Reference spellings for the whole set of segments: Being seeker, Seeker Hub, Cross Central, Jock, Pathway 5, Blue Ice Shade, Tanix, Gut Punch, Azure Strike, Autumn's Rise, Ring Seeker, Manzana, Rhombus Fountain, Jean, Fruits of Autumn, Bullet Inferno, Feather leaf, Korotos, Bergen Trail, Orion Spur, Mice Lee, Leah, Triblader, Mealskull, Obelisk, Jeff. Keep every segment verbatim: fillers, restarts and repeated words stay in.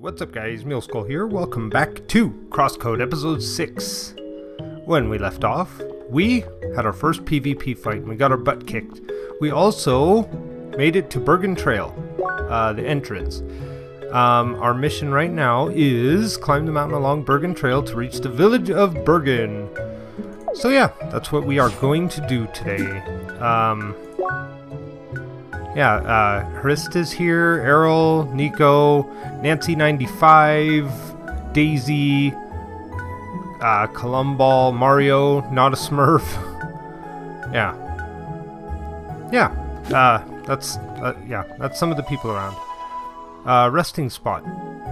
What's up guys, Mealskull here, welcome back to CrossCode episode six. When we left off, we had our first PvP fight and we got our butt kicked. We also made it to Bergen Trail, uh, the entrance. Um, our mission right now is climb the mountain along Bergen Trail to reach the village of Bergen. So yeah, that's what we are going to do today. Um, Yeah, uh, Harista's here, Errol, Nico, Nancy ninety-five, Daisy, uh, Columball, Mario, Not a Smurf. yeah. Yeah, uh, that's, uh, yeah, that's some of the people around. Uh, resting spot,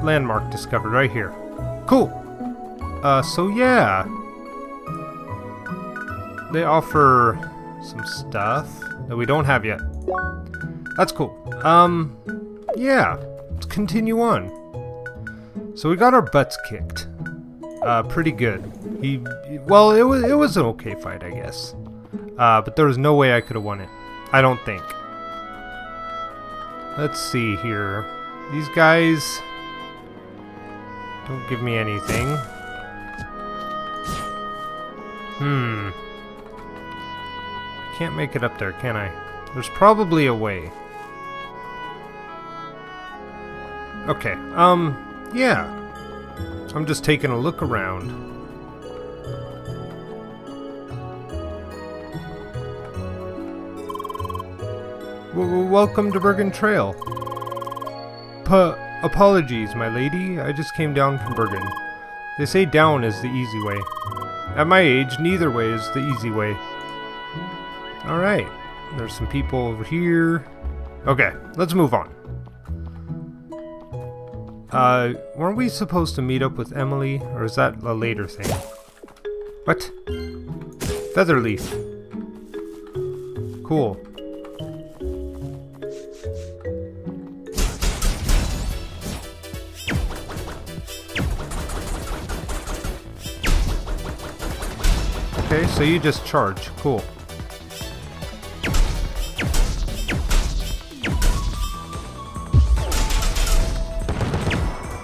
landmark discovered right here. Cool. Uh, so yeah. They offer some stuff that we don't have yet. That's cool. Um, yeah, let's continue on. So we got our butts kicked, uh, pretty good. He, well, it was it was an okay fight, I guess. Uh, but there was no way I could have won it, I don't think. Let's see here. These guys don't give me anything. Hmm. I can't make it up there, can I? There's probably a way. Okay, um, yeah. I'm just taking a look around. W- welcome to Bergen Trail. Pa- apologies, my lady. I just came down from Bergen. They say down is the easy way. At my age, neither way is the easy way. Alright. There's some people over here. Okay, let's move on. Uh, weren't we supposed to meet up with Emily? Or is that a later thing? What? Feather leaf. Cool. Okay, so you just charge. Cool.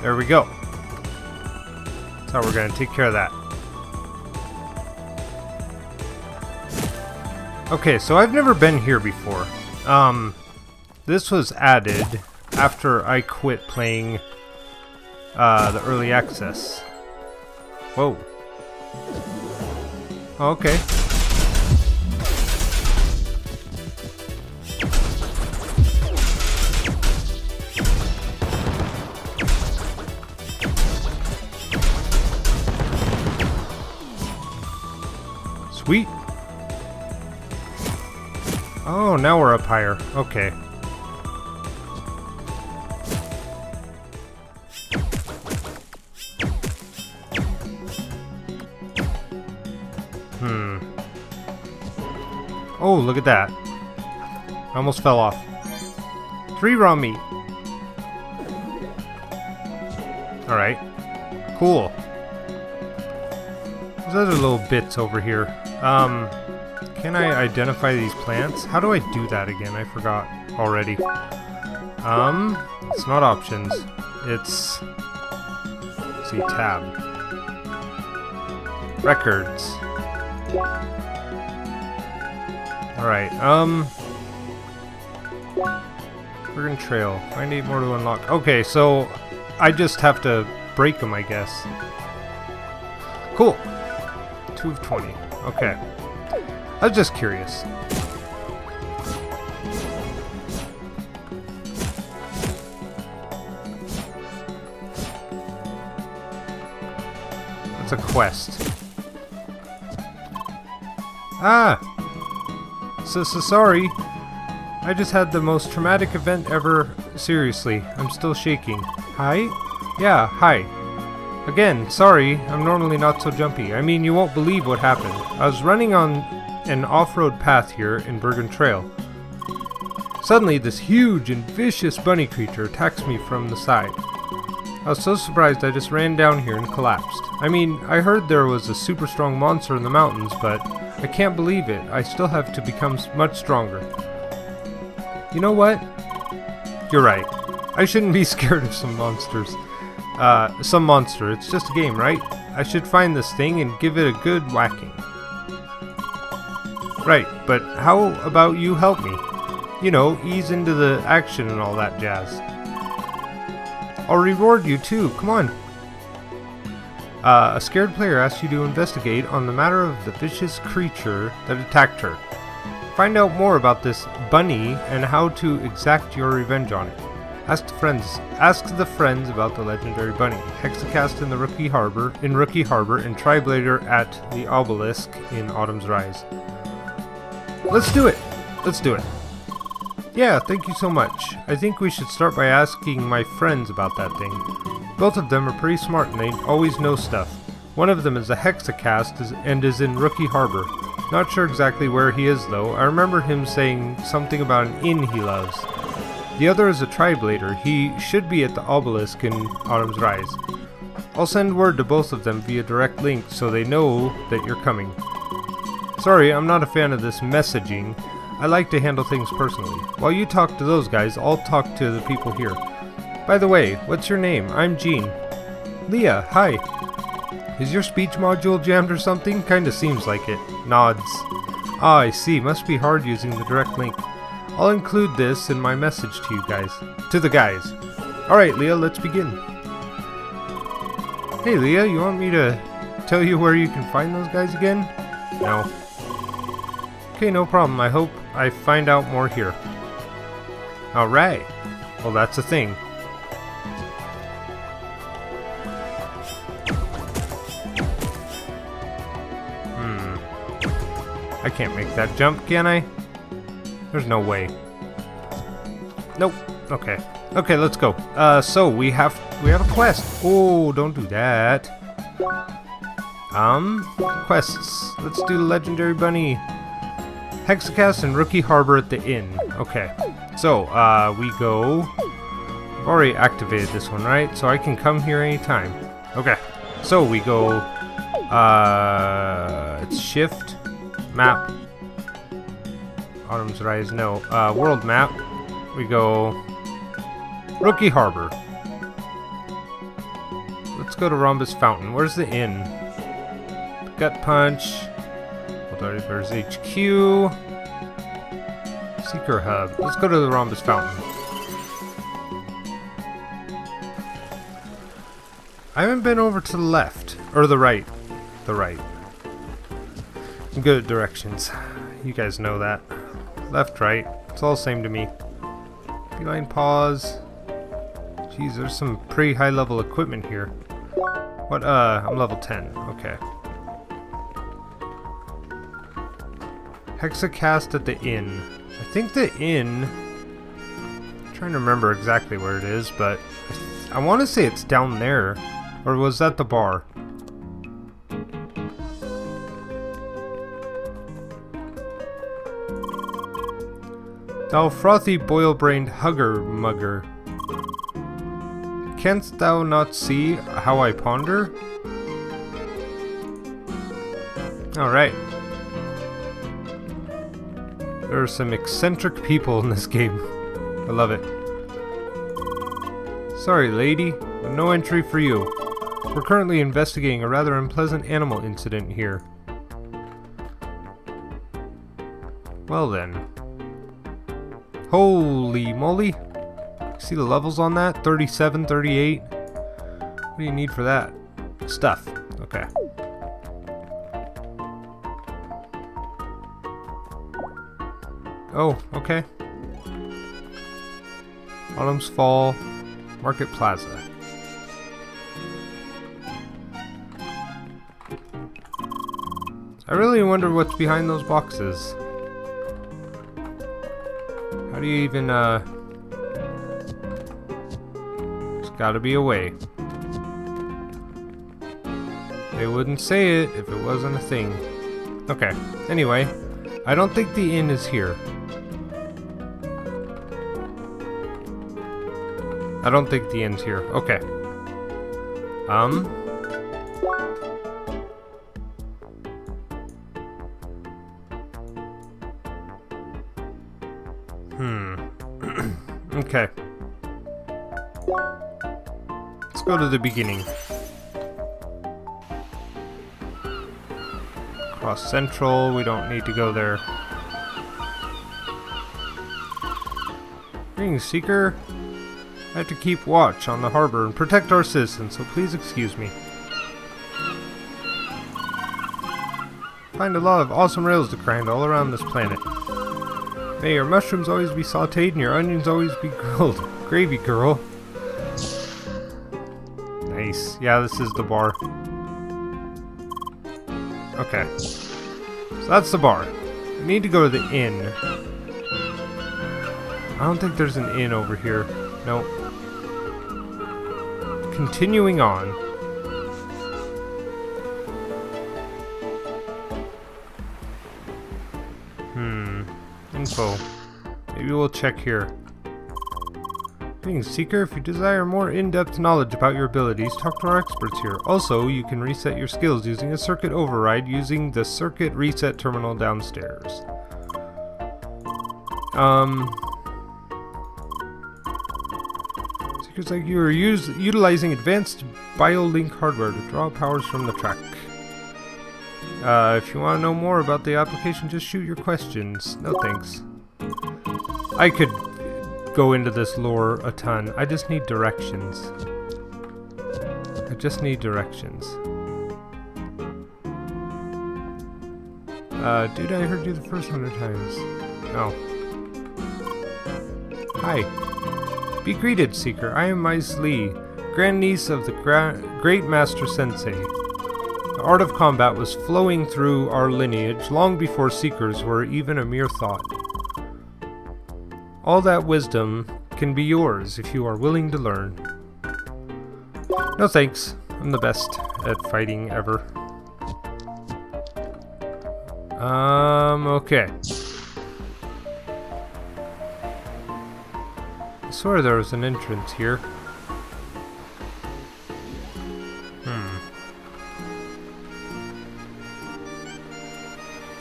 There we go. That's how we're going to take care of that. Okay, so I've never been here before. Um, this was added after I quit playing uh, the early access. Whoa. Okay. Sweet. Oh, now we're up higher. Okay. Hmm. Oh, look at that. I almost fell off. Three raw meat. Alright. Cool. There's other little bits over here. Um, can I identify these plants? How do I do that again? I forgot already. Um, it's not options. It's... let's see, tab. Records. Alright, um... Bergen Trail. I need more to unlock. Okay, so I just have to break them, I guess. Cool. two of twenty. Okay. I was just curious. That's a quest. Ah! So, so sorry. I just had the most traumatic event ever. Seriously, I'm still shaking. Hi? Yeah, hi. Again, sorry, I'm normally not so jumpy. I mean, you won't believe what happened. I was running on an off-road path here in Bergen Trail. Suddenly, this huge and vicious bunny creature attacks me from the side. I was so surprised I just ran down here and collapsed. I mean, I heard there was a super strong monster in the mountains, but I can't believe it. I still have to become much stronger. You know what? You're right. I shouldn't be scared of some monsters. uh, some monster. It's just a game, right? I should find this thing and give it a good whacking. Right, but how about you help me? You know, ease into the action and all that jazz. I'll reward you too, come on. Uh, a scared player asks you to investigate on the matter of the vicious creature that attacked her. Find out more about this bunny and how to exact your revenge on it. Ask the friends. Ask the friends about the legendary bunny. Hexacast in the Rookie Harbor, in Rookie Harbor, and Triblader at the Obelisk in Autumn's Rise. Let's do it. Let's do it. Yeah, thank you so much. I think we should start by asking my friends about that thing. Both of them are pretty smart and they always know stuff. One of them is a Hexacast and is in Rookie Harbor. Not sure exactly where he is though. I remember him saying something about an inn he loves. The other is a Triblader. He should be at the Obelisk in Autumn's Rise. I'll send word to both of them via direct link so they know that you're coming. Sorry, I'm not a fan of this messaging. I like to handle things personally. While you talk to those guys, I'll talk to the people here. By the way, what's your name? I'm Jean. Leah, hi. Is your speech module jammed or something? Kinda seems like it. Nods. Ah, I see. Must be hard using the direct link. I'll include this in my message to you guys. To the guys. Alright, Leah, let's begin. Hey, Leah, you want me to tell you where you can find those guys again? No. Okay, no problem. I hope I find out more here. Alright. Well, that's a thing. I can't make that jump, can I? There's no way. Nope. Okay. Okay, let's go. Uh, so we have we have a quest. Oh, don't do that. Um, quests. Let's do the legendary bunny, Hexacast, and Rookie Harbor at the inn. Okay. So uh, we go. I've already activated this one, right? So I can come here anytime. Okay. So we go. Uh, it's shift. Map. Autumn's Rise, no. Uh, world map. We go Rookie Harbor. Let's go to Rhombus Fountain. Where's the inn? Gut Punch. There's H Q. Seeker Hub. Let's go to the Rhombus Fountain. I haven't been over to the left. Or the right. The right. Good directions. You guys know that. Left, right. It's all the same to me. Beeline pause. Jeez, there's some pretty high level equipment here. What, uh, I'm level ten. Okay. Hexacast at the inn. I think the inn... I'm trying to remember exactly where it is, but... I, I want to say it's down there. Or was that the bar? Thou frothy boil-brained hugger-mugger, canst thou not see how I ponder? Alright. There are some eccentric people in this game. I love it. Sorry, lady, but no entry for you. We're currently investigating a rather unpleasant animal incident here. Well then. Holy moly! See the levels on that? thirty-seven, thirty-eight. What do you need for that? Stuff. Okay. Oh, okay. Autumn's Fall, Market Plaza. I really wonder what's behind those boxes. How do you even, uh... there's gotta be a way. They wouldn't say it if it wasn't a thing. Okay, anyway. I don't think the inn is here. I don't think the inn's here. Okay. Um... Okay. Let's let's go to the beginning. Cross Central, we don't need to go there. Ring Seeker, I have to keep watch on the harbor and protect our citizens, so please excuse me. Find a lot of awesome rails to grind all around this planet. May your mushrooms always be sauteed and your onions always be grilled. Gravy girl. Nice. Yeah, this is the bar. Okay. So that's the bar. We need to go to the inn. I don't think there's an inn over here. Nope. Continuing on. Hmm. Info. Maybe we'll check here. Being Seeker, if you desire more in-depth knowledge about your abilities, talk to our experts here. Also, you can reset your skills using a circuit override using the circuit reset terminal downstairs. Um... Seekers like you are use, utilizing advanced BioLink hardware to draw powers from the track. Uh, if you want to know more about the application, just shoot your questions. No thanks. I could go into this lore a ton. I just need directions. I just need directions. Uh, dude, I heard you the first hundred times. Oh. Hi. Be greeted, Seeker. I am Mice Lee, grandniece of the gra Great Master Sensei. The art of combat was flowing through our lineage long before Seekers were even a mere thought. All that wisdom can be yours if you are willing to learn. No thanks. I'm the best at fighting ever. Um, okay. I swear there was an entrance here. Hmm.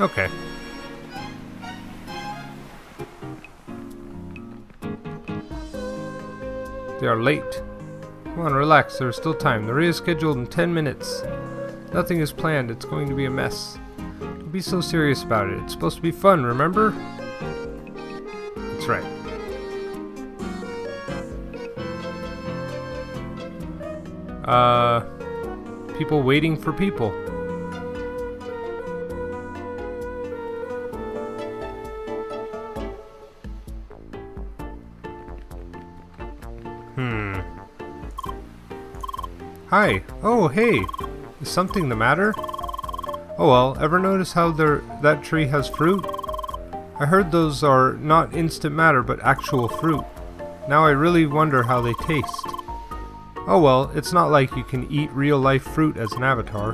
Okay. They are late. Come on, relax. There is still time. The raid is scheduled in ten minutes. Nothing is planned. It's going to be a mess. Don't be so serious about it. It's supposed to be fun, remember? That's right. Uh, people waiting for people. Hi. Oh, hey. Is something the matter? Oh well, ever notice how there that tree has fruit? I heard those are not instant matter, but actual fruit. Now I really wonder how they taste. Oh well, it's not like you can eat real-life fruit as an avatar.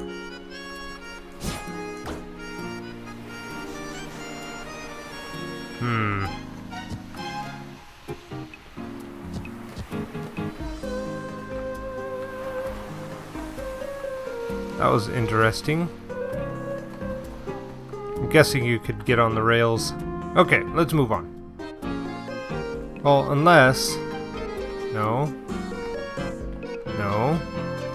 Hmm. That was interesting. I'm guessing you could get on the rails. Okay, let's move on. Well, unless... No. No.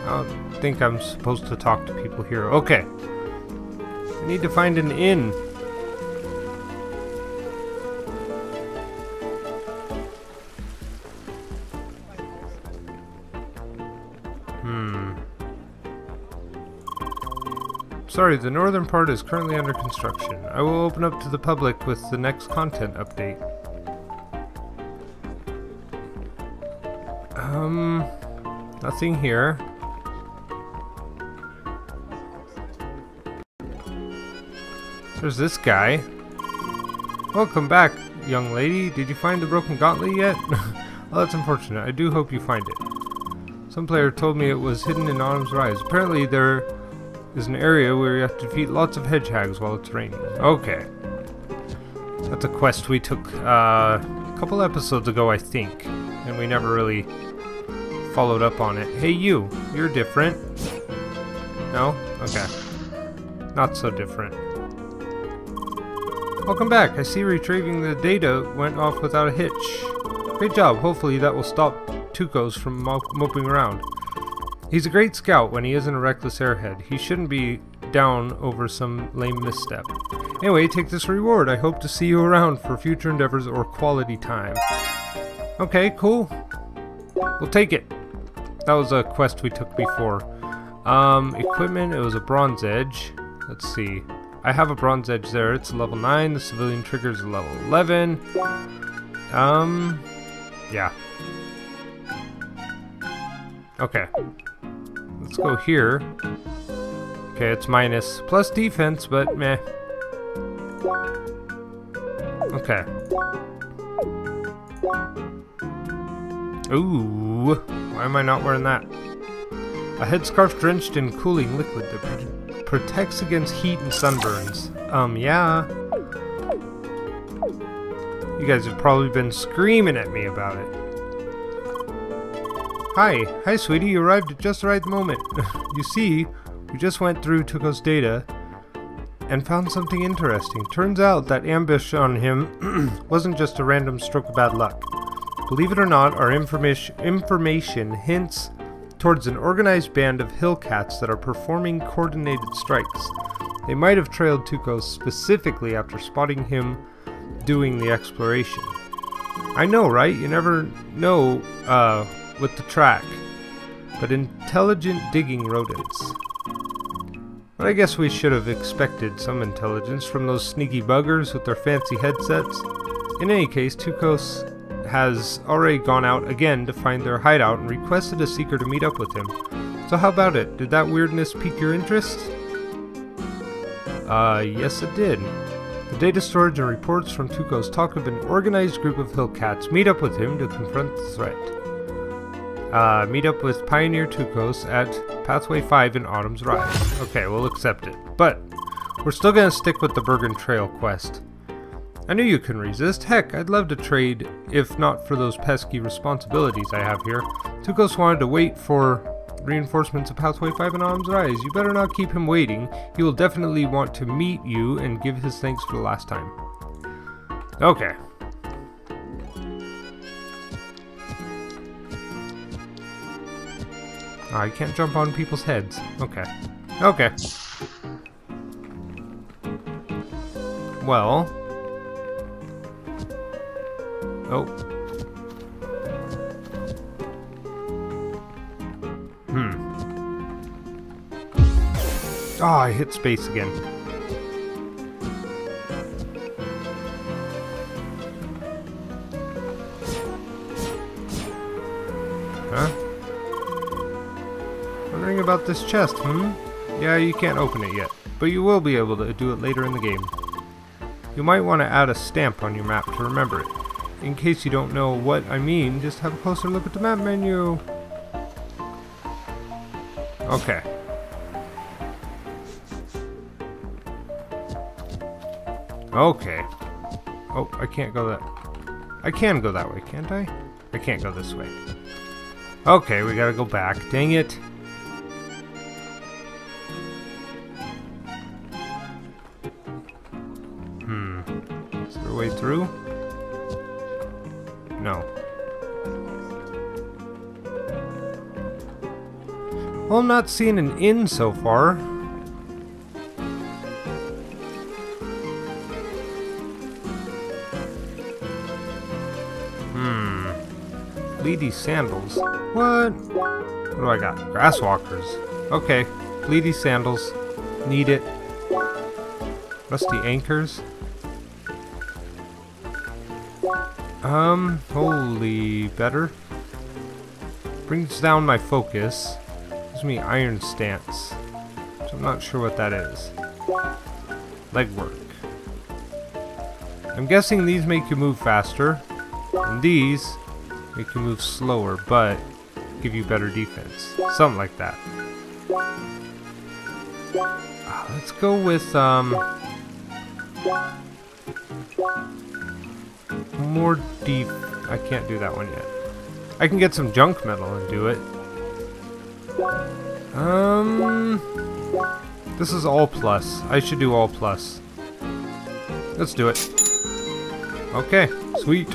I don't think I'm supposed to talk to people here. Okay. I need to find an inn. Sorry, the northern part is currently under construction. I will open up to the public with the next content update. Um, nothing here. There's this guy. Welcome back, young lady. Did you find the broken gauntlet yet? Well, that's unfortunate. I do hope you find it. Some player told me it was hidden in Autumn's Rise. Apparently there is an area where you have to defeat lots of hedgehogs while it's raining. Okay. That's a quest we took uh, a couple episodes ago, I think. And we never really followed up on it. Hey you, you're different. No? Okay. Not so different. Welcome back. I see retrieving the data went off without a hitch. Great job. Hopefully that will stop Tukos from mop moping around. He's a great scout when he isn't a reckless airhead. He shouldn't be down over some lame misstep. Anyway, take this reward. I hope to see you around for future endeavors or quality time. Okay, cool. We'll take it. That was a quest we took before. Um, equipment, it was a bronze edge. Let's see. I have a bronze edge there. It's level nine. The civilian trigger is level eleven. Um, yeah. Okay. Let's go here. Okay, it's minus plus defense, but meh. Okay. Ooh, why am I not wearing that? A headscarf drenched in cooling liquid that protects against heat and sunburns. Um, yeah. You guys have probably been screaming at me about it. Hi. Hi, sweetie. You arrived at just the right moment. You see, we just went through Tukos' data and found something interesting. Turns out that ambush on him wasn't just a random stroke of bad luck. Believe it or not, our information, information hints towards an organized band of hillcats that are performing coordinated strikes. They might have trailed Tukos specifically after spotting him doing the exploration. I know, right? You never know uh, with the track, but intelligent digging rodents. But I guess we should have expected some intelligence from those sneaky buggers with their fancy headsets. In any case, Tukos has already gone out again to find their hideout and requested a seeker to meet up with him. So how about it? Did that weirdness pique your interest? Uh, yes it did. The data storage and reports from Tukos talk of an organized group of hillcats. Meet up with him to confront the threat. Uh, meet up with Pioneer Tukos at Pathway five in Autumn's Rise. Okay, we'll accept it. But we're still gonna stick with the Bergen Trail quest. I knew you couldn't resist. Heck, I'd love to trade, if not for those pesky responsibilities I have here. Tukos wanted to wait for reinforcements of Pathway five and Autumn's Rise. You better not keep him waiting. He will definitely want to meet you and give his thanks for the last time. Okay. Oh, I can't jump on people's heads. Okay. Okay. Well... Oh. Hmm. Ah, oh, I hit space again. Huh? Wondering about this chest, hmm? Yeah, you can't open it yet, but you will be able to do it later in the game. You might want to add a stamp on your map to remember it. In case you don't know what I mean, just have a closer look at the map menu. Okay. Okay. Oh, I can't go that... I can go that way, can't I? I can't go this way. Okay, we gotta go back. Dang it. Hmm. Is there a way through? No. Well, I'm not seeing an inn so far. Hmm. Bleedy sandals. What? What do I got? Grasswalkers. Okay. Bleedy sandals. Need it. Rusty anchors. Um, holy better. Brings down my focus. Gives me iron stance. Which I'm not sure what that is. Legwork. I'm guessing these make you move faster. And these make you move slower, but give you better defense. Something like that. Uh, let's go with, um... more deep. I can't do that one yet. I can get some junk metal and do it. Um, this is all plus. I should do all plus. Let's do it. Okay, sweet.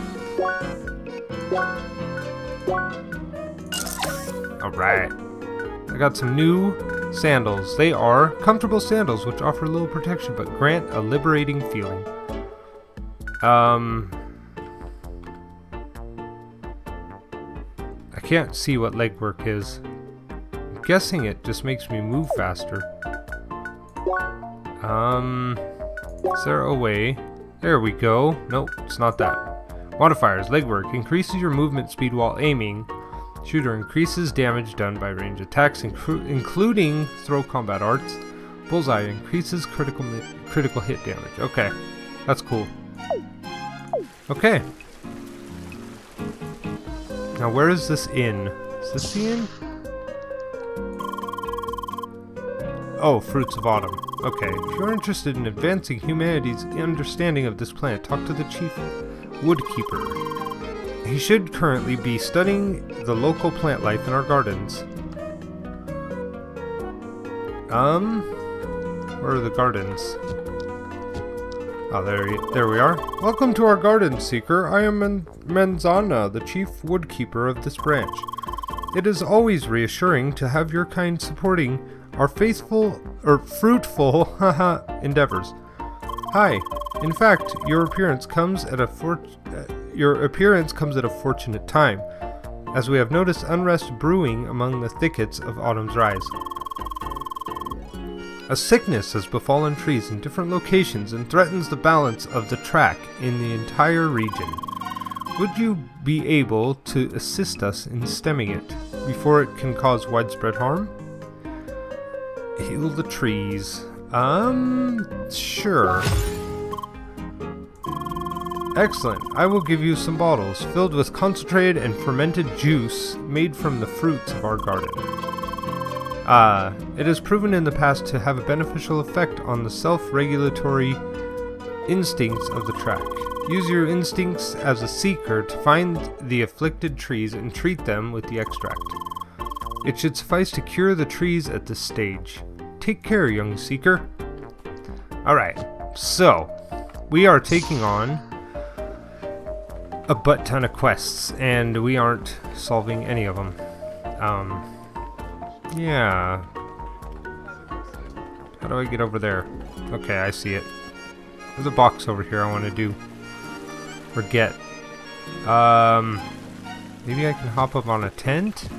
All right. I got some new sandals. They are comfortable sandals, which offer little protection, but grant a liberating feeling. Um... I can't see what legwork is. I'm guessing it just makes me move faster. Um... Is there a way? There we go. Nope, it's not that. Modifiers. Legwork. Increases your movement speed while aiming. Shooter. Increases damage done by range attacks, inclu including throw combat arts. Bullseye. Increases critical critical hit damage. Okay. That's cool. Okay. Now where is this inn? Is this the inn? Oh, Fruits of Autumn. Okay, if you're interested in advancing humanity's understanding of this planet, talk to the chief woodkeeper. He should currently be studying the local plant life in our gardens. Um, where are the gardens? Oh, there, there we are. Welcome to our garden, Seeker. I am Man Manzana, the chief woodkeeper of this branch. It is always reassuring to have your kind supporting our faithful or fruitful haha endeavors. Hi. In fact, your appearance comes at a for uh, your appearance comes at a fortunate time, as we have noticed unrest brewing among the thickets of Autumn's Rise. A sickness has befallen trees in different locations and threatens the balance of the track in the entire region. Would you be able to assist us in stemming it before it can cause widespread harm? Heal the trees. Um, sure. Excellent. I will give you some bottles filled with concentrated and fermented juice made from the fruits of our garden. Ah, uh, it has proven in the past to have a beneficial effect on the self-regulatory instincts of the track. Use your instincts as a seeker to find the afflicted trees and treat them with the extract. It should suffice to cure the trees at this stage. Take care, young seeker. Alright, so we are taking on a butt ton of quests, and we aren't solving any of them. Um, yeah. How do I get over there? Okay, I see it. There's a box over here I want to do. Or get. Um, maybe I can hop up on a tent?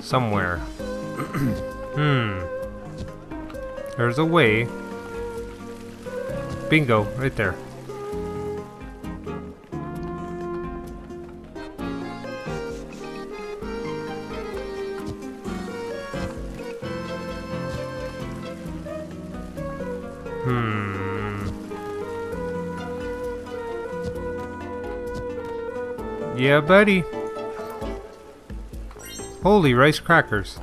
Somewhere. Hmm. There's a way. Bingo, right there. Hmm. Yeah, buddy. Holy rice crackers.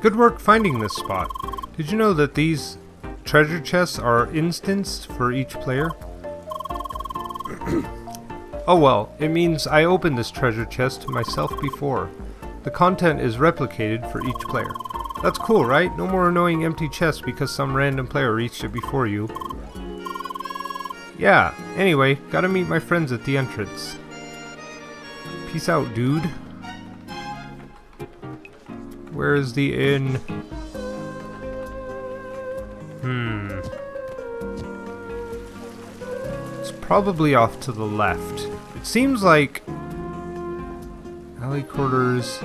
Good work finding this spot. Did you know that these treasure chests are instanced for each player? Oh well, it means I opened this treasure chest myself before. The content is replicated for each player. That's cool, right? No more annoying empty chests because some random player reached it before you. Yeah, anyway, gotta meet my friends at the entrance. Peace out, dude. Where is the inn? Hmm. It's probably off to the left. It seems like alley quarters.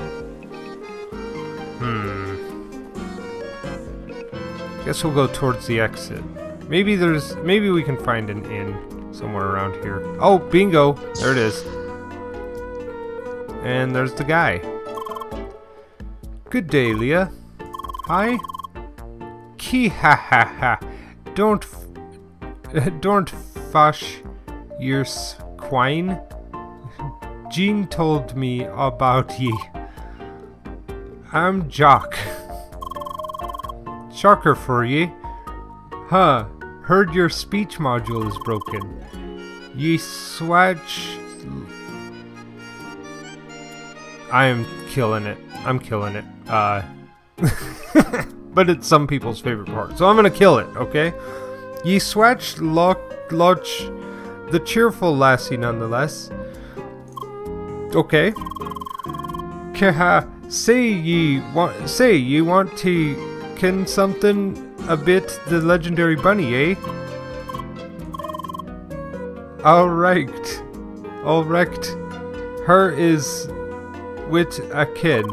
Hmm. Guess we'll go towards the exit. Maybe there's maybe we can find an inn somewhere around here. Oh, bingo! There it is. And there's the guy. Good day, Leah. Hi. Ki ha ha ha. Don't, f don't fash your quine. Jean told me about ye. I'm Jock. Shocker for ye. Huh. Heard your speech module is broken. Ye swatch. I am killing it. I'm killing it. Uh, but it's some people's favorite part, so I'm gonna kill it, okay? Ye swatch loch, loch, the cheerful lassie nonetheless. Okay. Keha Say ye want, say ye want to ken something a bit the legendary bunny, eh? Alright, alright. Her is wit a kin.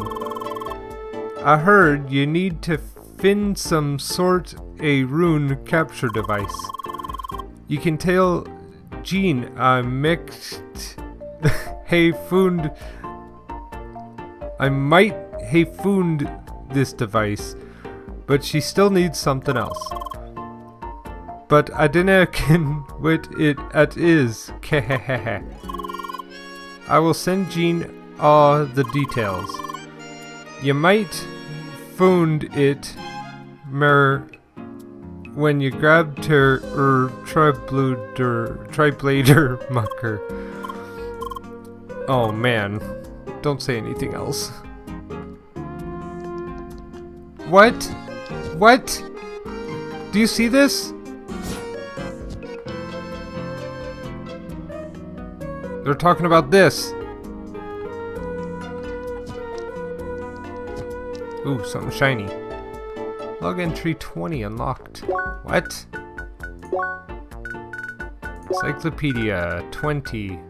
I heard you need to fin some sort a rune capture device. You can tell Jean I mixed hey found I might hey found this device, but she still needs something else. But I dinna ken what it at is. I will send Jean all the details. You might found it mer when you grabbed her er triblader triblader mucker. Oh man. Don't say anything else. What? What? Do you see this? They're talking about this. Ooh, something shiny. Log entry twenty unlocked. What? Encyclopedia twenty.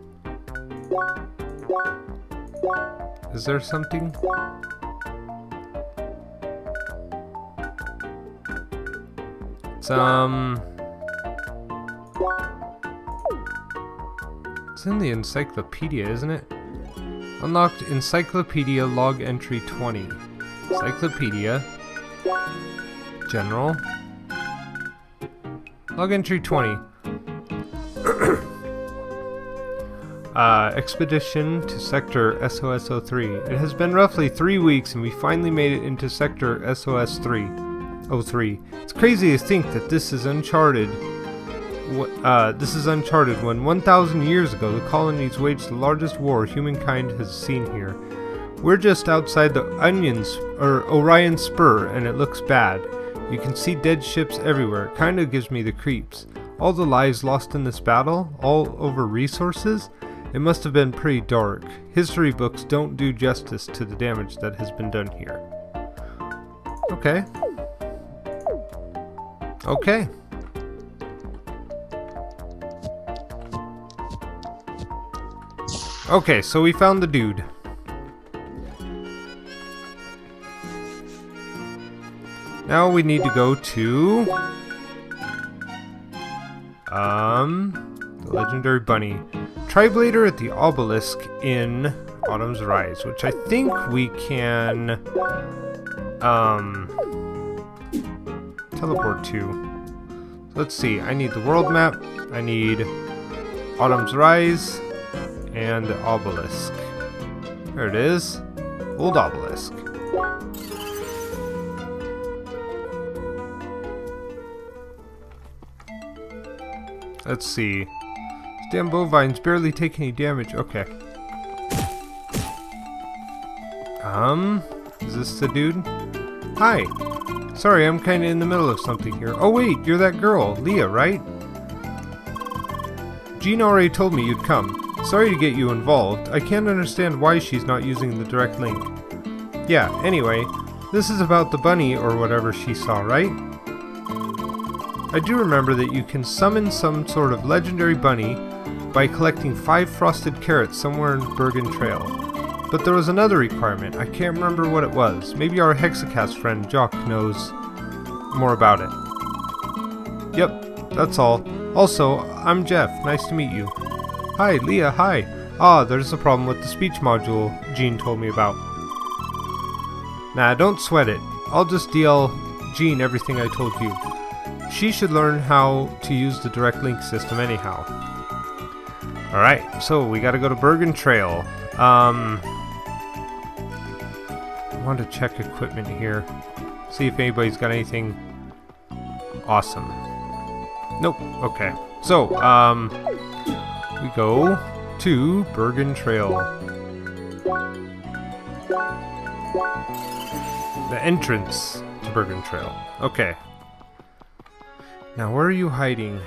Is there something? It's, um... It's in the encyclopedia, isn't it? Unlocked encyclopedia log entry twenty. Encyclopedia. General. Log entry twenty. Uh, expedition to Sector S O S zero three. It has been roughly three weeks and we finally made it into Sector S O S zero three. It's crazy to think that this is uncharted. Uh, this is uncharted when one thousand years ago the colonies waged the largest war humankind has seen here. We're just outside the Onions or Orion Spur and it looks bad. You can see dead ships everywhere. It kinda gives me the creeps. All the lives lost in this battle, all over resources. It must have been pretty dark. History books don't do justice to the damage that has been done here. Okay. Okay. Okay, so we found the dude. Now we need to go to... Um... the legendary bunny. Triblader at the Obelisk in Autumn's Rise, which I think we can um, teleport to. Let's see, I need the world map, I need Autumn's Rise, and the Obelisk. There it is, old Obelisk. Let's see. Damn bovines barely take any damage. Okay. Um, is this the dude? Hi. Sorry, I'm kind of in the middle of something here. Oh wait, you're that girl, Leah, right? Jean already told me you'd come. Sorry to get you involved. I can't understand why she's not using the direct link. Yeah, anyway, this is about the bunny or whatever she saw, right? I do remember that you can summon some sort of legendary bunny by collecting five frosted carrots somewhere in Bergen Trail. But there was another requirement, I can't remember what it was. Maybe our Hexacast friend Jock knows more about it. Yep, that's all. Also, I'm Jeff, nice to meet you. Hi, Leah, hi. Ah, there's a problem with the speech module Jean told me about. Nah, don't sweat it. I'll just D L Jean everything I told you. She should learn how to use the direct link system anyhow. Alright, so we gotta go to Bergen Trail. Um, I want to check equipment here. See if anybody's got anything awesome. Nope, okay. So, um, we go to Bergen Trail. The entrance to Bergen Trail. Okay. Now, where are you hiding?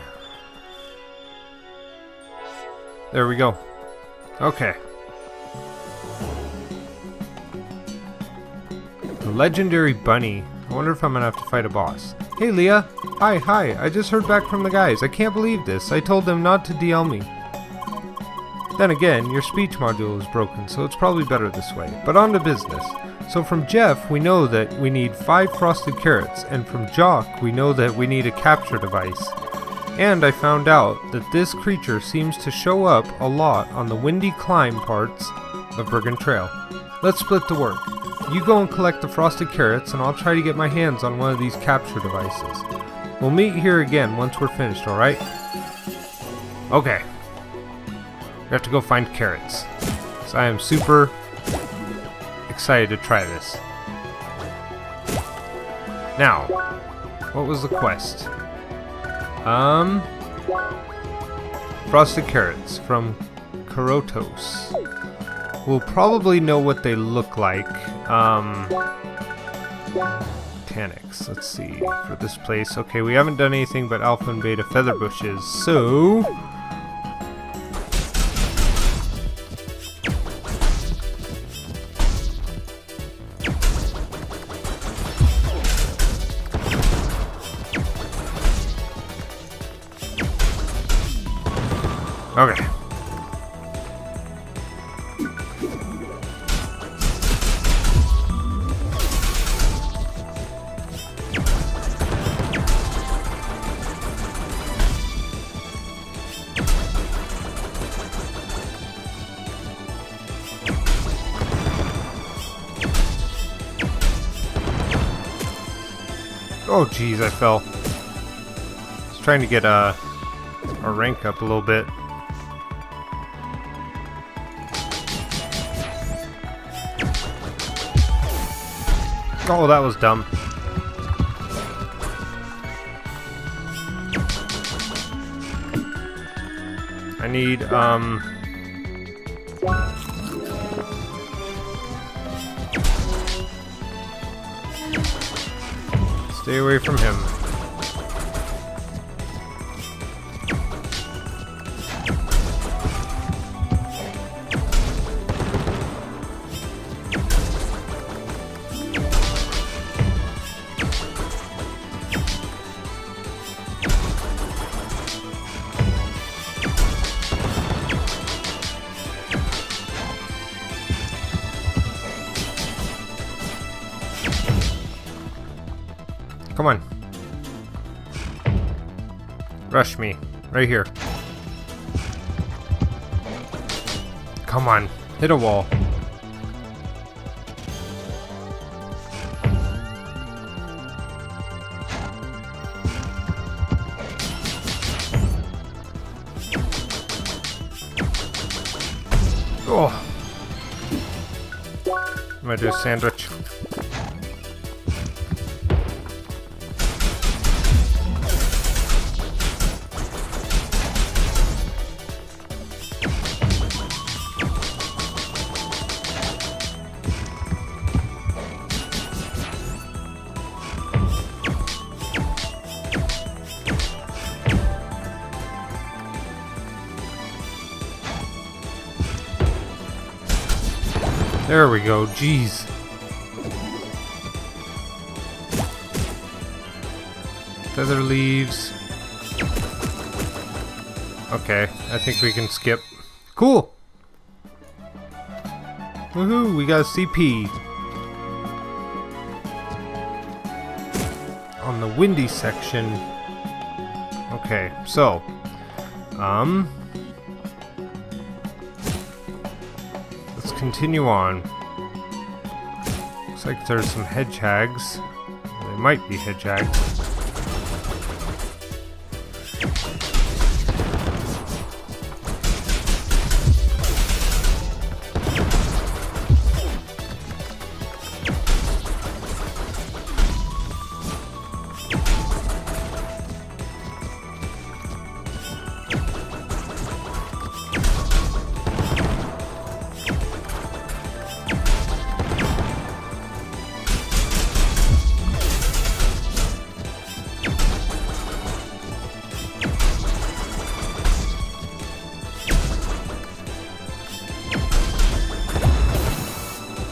There we go. Okay. The legendary bunny. I wonder if I'm gonna have to fight a boss. Hey Leah! Hi, hi, I just heard back from the guys. I can't believe this. I told them not to D L me. Then again, your speech module is broken, so it's probably better this way. But on to business. So from Jeff, we know that we need five frosted carrots, and from Jock, we know that we need a capture device. And I found out that this creature seems to show up a lot on the windy climb parts of Bergen Trail. Let's split the work. You go and collect the frosted carrots, and I'll try to get my hands on one of these capture devices. We'll meet here again once we're finished, alright? Okay. We have to go find carrots. So I am super excited to try this. Now, what was the quest? Um, frosted carrots from Korotos. We'll probably know what they look like. Um, Tanix. Let's see for this place. Okay, we haven't done anything but alpha and beta feather bushes, so. Okay. Oh geez, I fell. I was trying to get a, a rank up a little bit. Oh, that was dumb. I need, um... stay away from him. Come on. Rush me. Right here. Come on. Hit a wall. Oh. I'm gonna do a sandwich. There we go, jeez. Feather leaves. Okay, I think we can skip. Cool! Woohoo, we got a C P. On the windy section. Okay, so. Um... Continue on. Looks like there's some hedgehogs. They might be hedgehogs.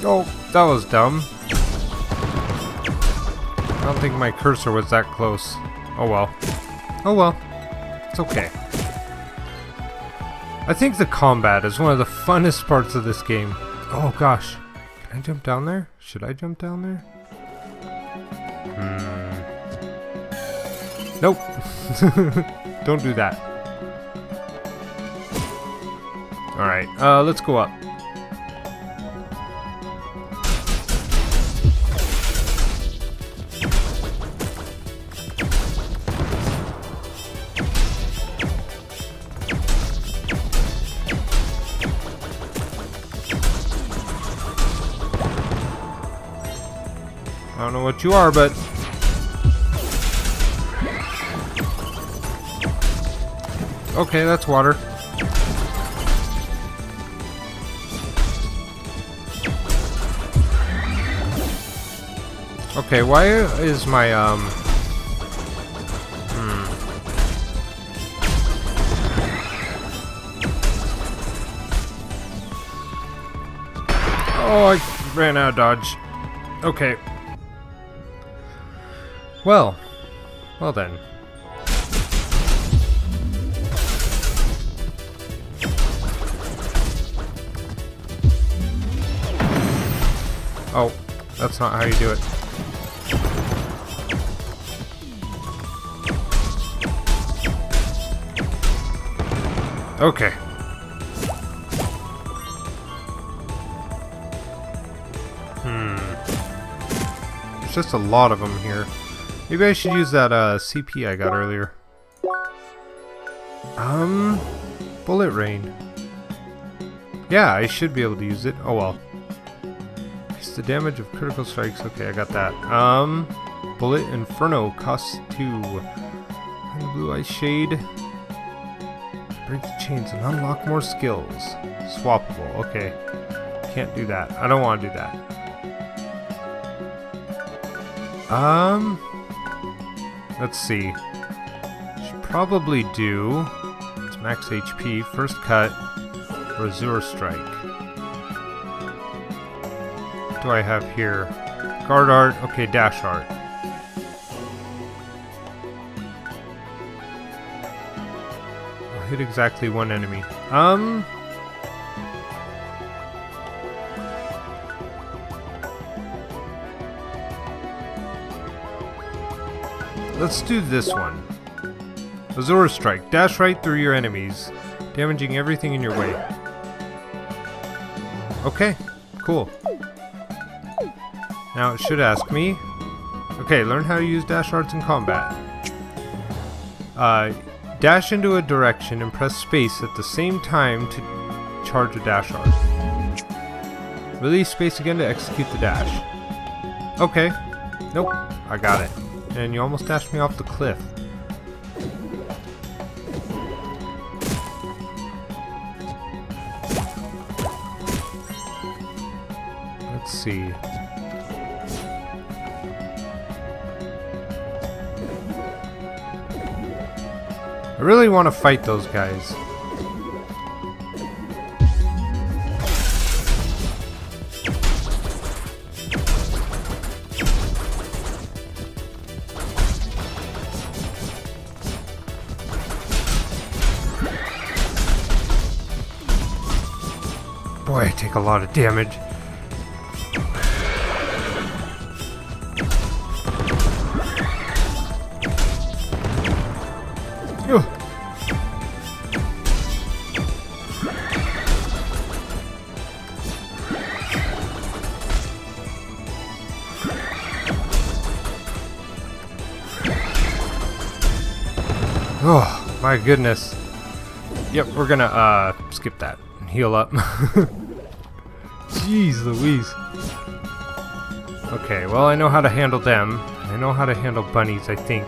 Oh, that was dumb. I don't think my cursor was that close. Oh well. Oh well. It's okay. I think the combat is one of the funnest parts of this game. Oh gosh. Can I jump down there? Should I jump down there? Hmm. Nope. Don't do that. Alright, uh, let's go up. I don't know what you are, but okay, that's water. Okay, why is my um hmm. Oh, I ran out of dodge. Okay. Well, well then. Oh, that's not how you do it. Okay. Hmm. There's just a lot of them here. Maybe I should use that uh, C P I got earlier. Um, Bullet Rain. Yeah, I should be able to use it. Oh well. It's the damage of critical strikes. Okay, I got that. Um, Bullet Inferno costs two. And the Blue Ice Shade. Break the chains and unlock more skills. Swappable. Okay. Can't do that. I don't want to do that. Um... Let's see. Should probably do. It's max H P, first cut, or Azure Strike. What do I have here? Guard art. Okay, dash art. I'll hit exactly one enemy. Um. Let's do this one. Azure Strike. Dash right through your enemies, damaging everything in your way. Okay, cool. Now it should ask me. Okay, learn how to use dash arts in combat. Uh, dash into a direction and press space at the same time to charge a dash art. Release space again to execute the dash. Okay. Nope, I got it. And you almost dashed me off the cliff. Let's see. I really want to fight those guys. Boy, I take a lot of damage. Ugh. Oh, my goodness. Yep, we're gonna uh, skip that. Heal up. Jeez Louise. Okay, well I know how to handle them. I know how to handle bunnies, I think.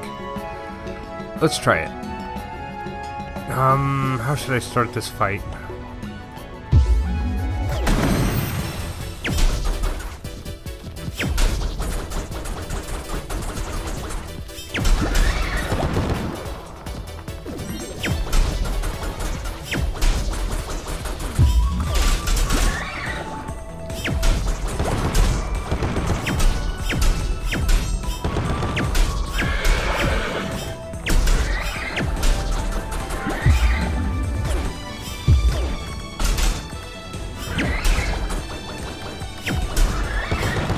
Let's try it. Um, how should I start this fight?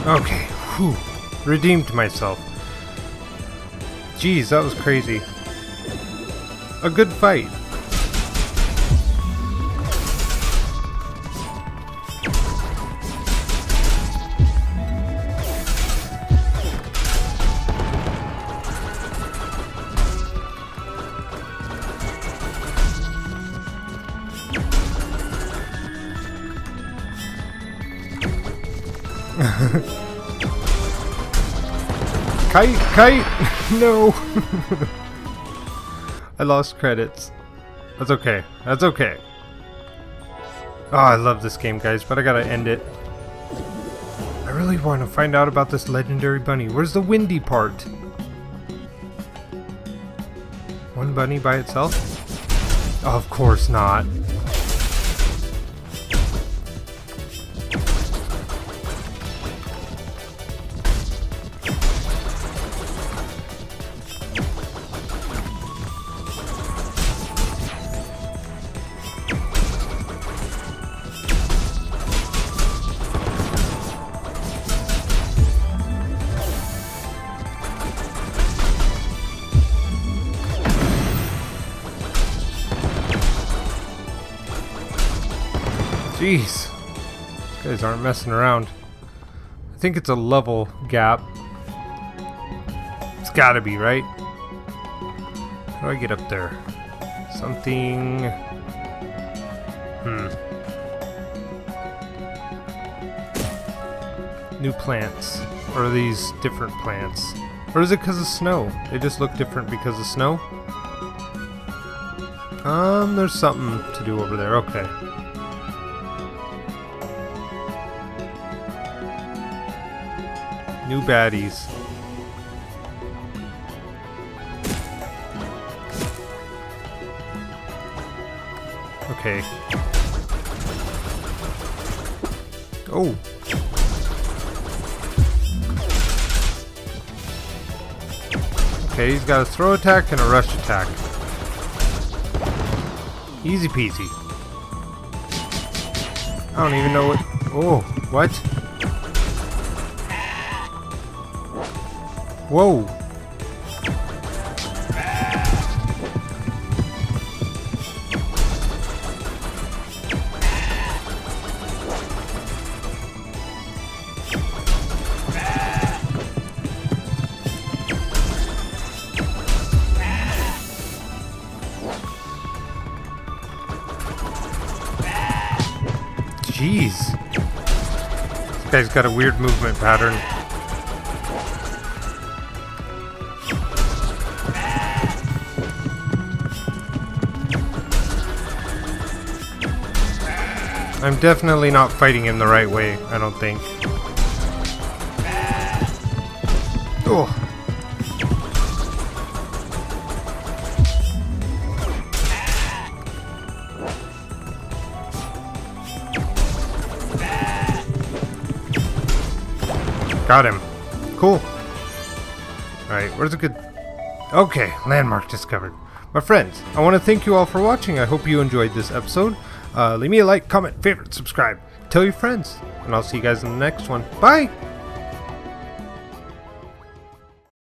Okay, whew. Redeemed myself. Jeez, that was crazy. A good fight. Kite, kite! No! I lost credits. That's okay. That's okay. Oh, I love this game, guys, but I gotta end it. I really want to find out about this legendary bunny. Where's the windy part? One bunny by itself? Oh, of course not. Jeez, these guys aren't messing around. I think it's a level gap. It's gotta be, right? How do I get up there? Something... Hmm. New plants. Or are these different plants? Or is it because of snow? They just look different because of snow? Um, there's something to do over there. Okay. New baddies. Okay. Oh. Okay, he's got a throw attack and a rush attack. Easy peasy. I don't even know what... Oh, what? Whoa! Jeez! This guy's got a weird movement pattern. I'm definitely not fighting him the right way, I don't think. Oh. Got him. Cool. Alright, where's a good... Okay, landmark discovered. My friends, I want to thank you all for watching. I hope you enjoyed this episode. Uh, leave me a like, comment, favorite, subscribe, tell your friends, and I'll see you guys in the next one. Bye!